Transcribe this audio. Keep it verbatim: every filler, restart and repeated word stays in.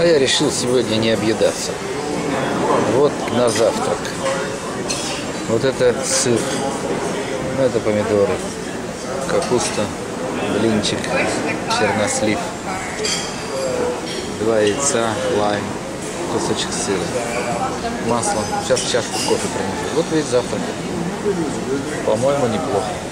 А я решил сегодня не объедаться. Вот на завтрак. Вот это сыр. Ну, это помидоры. Капуста. Блинчик. Чернослив. Два яйца. Лайм. Кусочек сыра. Масло. Сейчас чашку кофе принесу. Вот весь завтрак. По-моему, неплохо.